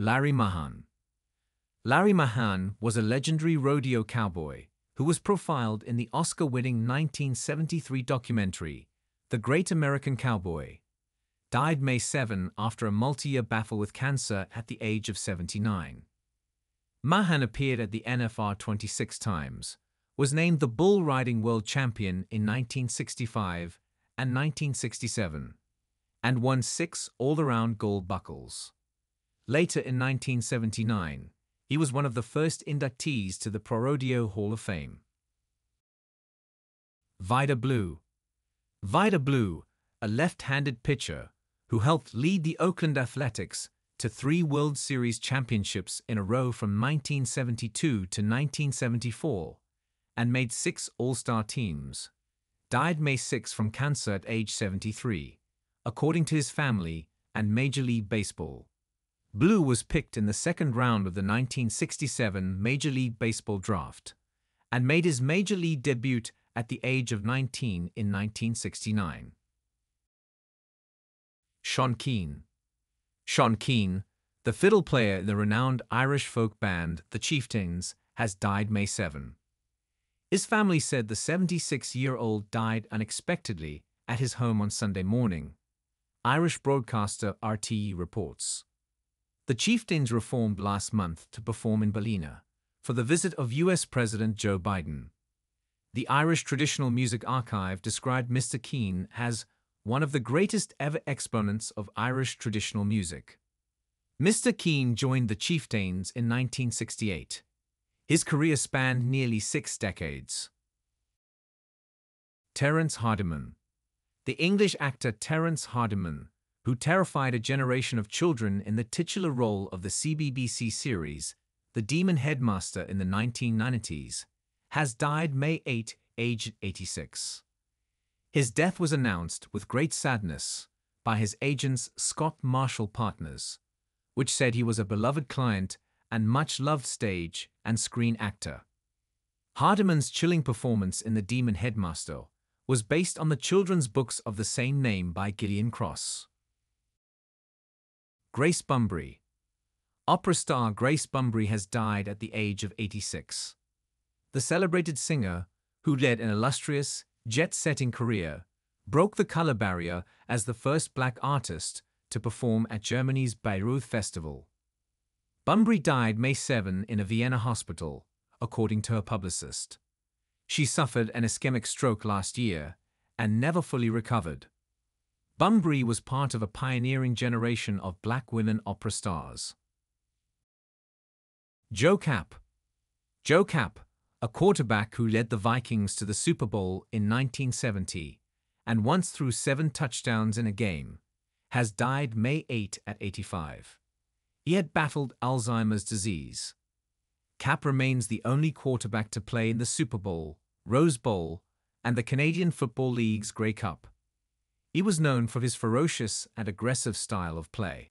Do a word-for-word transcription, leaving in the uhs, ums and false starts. Larry Mahan. Larry Mahan was a legendary rodeo cowboy who was profiled in the Oscar-winning nineteen seventy-three documentary, The Great American Cowboy. Died May seventh after a multi-year battle with cancer at the age of seventy-nine. Mahan appeared at the N F R twenty-six times, was named the bull riding world champion in nineteen sixty-five and nineteen sixty-seven, and won six all-around gold buckles. Later in nineteen seventy-nine, he was one of the first inductees to the ProRodeo Hall of Fame. Vida Blue. Vida Blue, a left-handed pitcher who helped lead the Oakland Athletics to three World Series championships in a row from nineteen seventy-two to nineteen seventy-four and made six All-Star teams, died May sixth from cancer at age seventy-three, according to his family and Major League Baseball. Blue was picked in the second round of the nineteen sixty-seven Major League Baseball draft and made his Major League debut at the age of nineteen in nineteen sixty-nine. Sean Keane. Sean Keane, the fiddle player in the renowned Irish folk band The Chieftains, has died May seventh. His family said the seventy-six-year-old died unexpectedly at his home on Sunday morning, Irish broadcaster R T E reports. The Chieftains were formed last month to perform in Ballina for the visit of U S President Joe Biden. The Irish Traditional Music Archive described Mister Keane as one of the greatest ever exponents of Irish traditional music. Mister Keane joined the Chieftains in nineteen sixty-eight. His career spanned nearly six decades. Terence Hardiman. The English actor Terence Hardiman, who terrified a generation of children in the titular role of the C B B C series, The Demon Headmaster in the nineteen nineties, has died May eighth, aged eighty-six. His death was announced with great sadness by his agents Scott Marshall Partners, which said he was a beloved client and much-loved stage and screen actor. Hardiman's chilling performance in The Demon Headmaster was based on the children's books of the same name by Gillian Cross. Grace Bumbry. Opera star Grace Bumbry has died at the age of eighty-six. The celebrated singer, who led an illustrious, jet-setting career, broke the color barrier as the first black artist to perform at Germany's Bayreuth Festival. Bumbry died May seventh in a Vienna hospital, according to her publicist. She suffered an ischemic stroke last year and never fully recovered. Bumbry was part of a pioneering generation of black women opera stars. Joe Kapp. Joe Kapp, a quarterback who led the Vikings to the Super Bowl in nineteen seventy and once threw seven touchdowns in a game, has died May eighth at eighty-five. He had battled Alzheimer's disease. Kapp remains the only quarterback to play in the Super Bowl, Rose Bowl, and the Canadian Football League's Grey Cup. He was known for his ferocious and aggressive style of play.